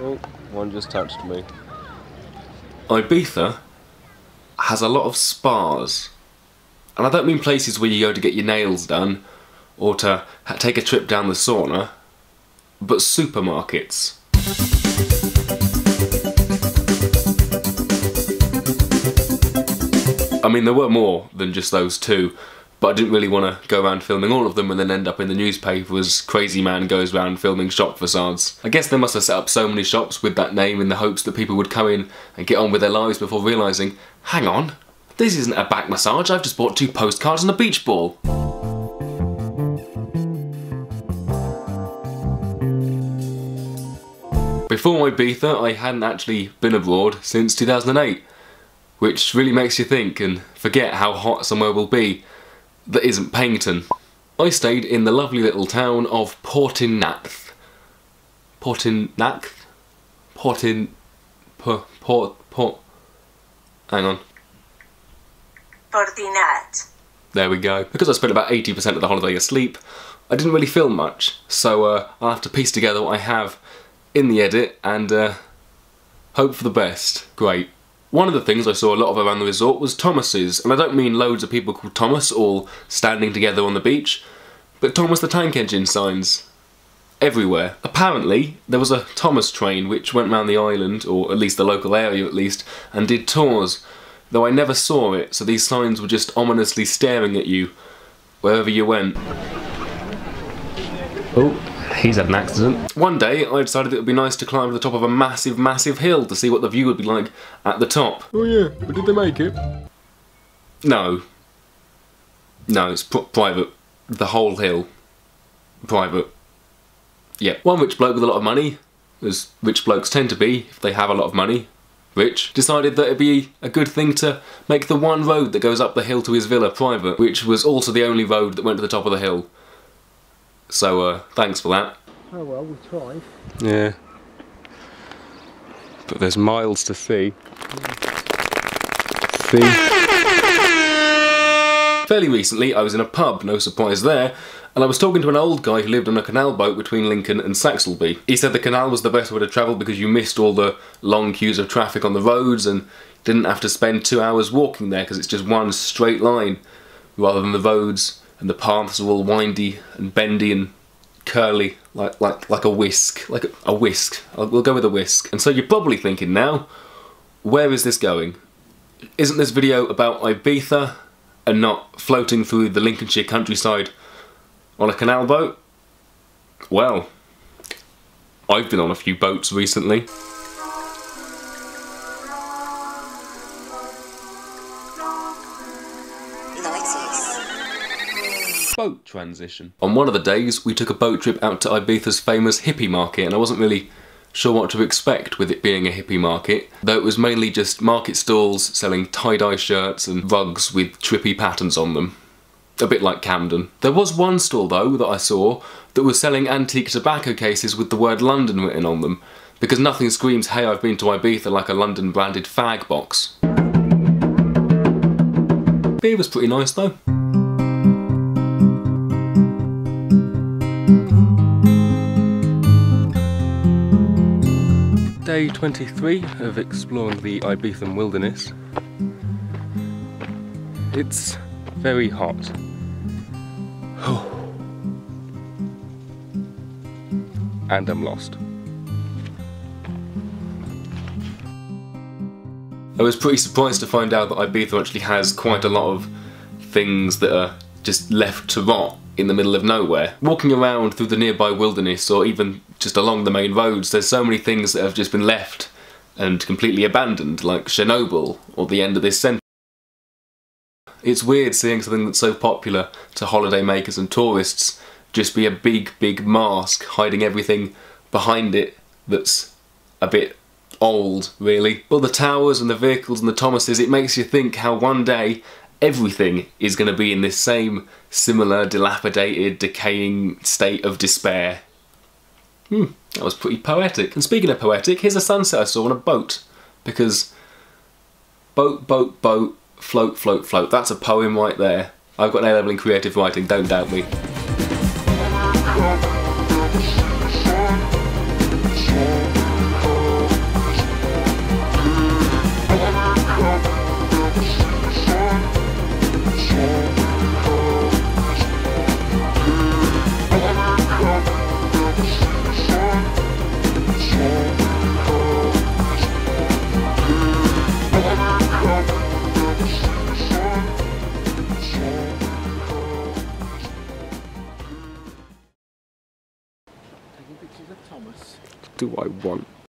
Oh, one just touched me. Ibiza has a lot of spas. And I don't mean places where you go to get your nails done or to take a trip down the sauna, but supermarkets. I mean, there were more than just those two, but I didn't really want to go around filming all of them and then end up in the newspapers, crazy man goes around filming shop facades. I guess they must have set up so many shops with that name in the hopes that people would come in and get on with their lives before realising, hang on, this isn't a back massage, I've just bought 2 postcards and a beach ball. Before Ibiza, I hadn't actually been abroad since 2008, which really makes you think and forget how hot somewhere will be that isn't Paddington. I stayed in the lovely little town of Portinatx. Portinatx? Portinatx. There we go. Because I spent about 80% of the holiday asleep, I didn't really film much, so I'll have to piece together what I have in the edit and hope for the best. Great. One of the things I saw a lot of around the resort was Thomas's, and I don't mean loads of people called Thomas all standing together on the beach, but Thomas the Tank Engine signs everywhere. Apparently there was a Thomas train which went round the island, or at least the local area at least, and did tours, though I never saw it, so these signs were just ominously staring at you wherever you went. Oh. He's had an accident. One day, I decided it would be nice to climb to the top of a massive, massive hill to see what the view would be like at the top. Oh yeah, but did they make it? No. No, it's private. The whole hill. Private. Yeah. One rich bloke with a lot of money, as rich blokes tend to be if they have a lot of money, rich, decided that it'd be a good thing to make the one road that goes up the hill to his villa private, which was also the only road that went to the top of the hill. So, thanks for that. Oh well, we tried. Yeah. But there's miles to see. Yeah. See. Fairly recently, I was in a pub, no surprise there, and I was talking to an old guy who lived on a canal boat between Lincoln and Saxelby. He said the canal was the best way to travel because you missed all the long queues of traffic on the roads and didn't have to spend 2 hours walking there because it's just one straight line, rather than the roads and the paths are all windy and bendy and curly, like a whisk, like a whisk. We'll go with a whisk. And so you're probably thinking now, where is this going? Isn't this video about Ibiza and not floating through the Lincolnshire countryside on a canal boat? Well, I've been on a few boats recently. Boat transition. On one of the days, we took a boat trip out to Ibiza's famous hippie market, and I wasn't really sure what to expect with it being a hippie market, though it was mainly just market stalls selling tie-dye shirts and rugs with trippy patterns on them. A bit like Camden. There was one stall, though, that I saw that was selling antique tobacco cases with the word London written on them, because nothing screams, hey, I've been to Ibiza like a London-branded fag box. Beer was pretty nice, though. Day 23 of exploring the Ibizan wilderness. It's very hot. And I'm lost. I was pretty surprised to find out that Ibiza actually has quite a lot of things that are just left to rot in the middle of nowhere. Walking around through the nearby wilderness, or even just along the main roads, there's so many things that have just been left and completely abandoned, like Chernobyl, or the end of this century. It's weird seeing something that's so popular to holidaymakers and tourists just be a big, big mask, hiding everything behind it that's a bit old, really. But the towers and the vehicles and the Thomases, it makes you think how one day everything is going to be in this same similar, dilapidated, decaying state of despair. That was pretty poetic. And speaking of poetic, here's a sunset I saw on a boat. Because boat, boat, float, float, float. That's a poem right there. I've got an A-level in creative writing, don't doubt me. do I want?